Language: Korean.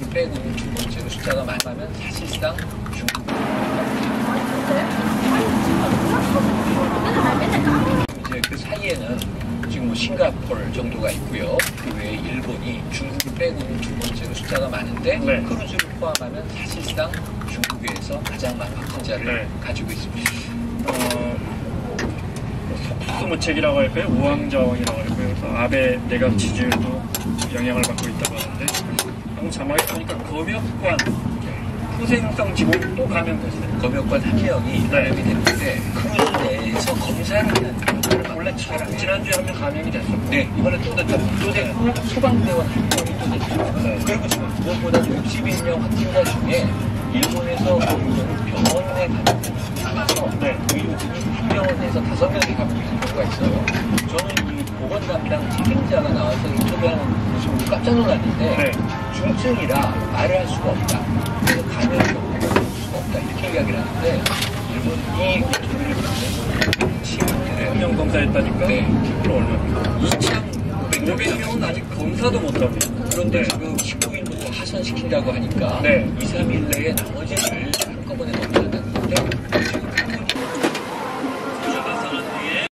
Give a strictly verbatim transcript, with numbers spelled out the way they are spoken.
육 빼고 육 번째로 숫자가 많다면 사실상 중국 이제 그 사이에는 지금 뭐 싱가포르 정도가 있고요. 그 외에 일본이 중국을 빼고 육 번째로 숫자가 많은데 네. 크루즈를 포함하면 사실상 중국에서 가장 많은 확진자를 네. 가지고 있습니다. 어... 무책이라고 할까요? 우왕좌왕이라고 할까요? 아베 내각 지지율도 영향을 받고 있다고 하는데 한국 자막에 보니까 검역관 후생성 직업도 감염됐어요. 검역관 한 명이 감염이 됐는데 크루즈 내에서 검사를 하는 역할을 원래 잘 지난주에 한 명 감염이 됐었고 네. 이번에 또 됐죠. 또 됐고 소방대원 한 명이 또 됐죠. 네. 그리고 지금 무엇보다 육십일 명 확진자 중에 일본에서 병원에 가서 네. 의료진이 병원에서 다섯 명이 갖고 있는 경우가 있어요. 저는 이 보건 담당 책임자가 나와서 인터뷰하는 모습을 깜짝 놀랐는데 네. 중증이라 말을 할 수가 없다. 그래서 감염이 없고 할 수가 없다. 이렇게 이야기를 하는데 일본이 인터뷰를 받는 친구들의 한 명 검사했다니까 기분을 얼마나 이천오백 명은 아직 검사도 못하고 그런데 지금 십구 일부터 하산시킨다고 하니까 네. 이, 삼 일 내에 나머지를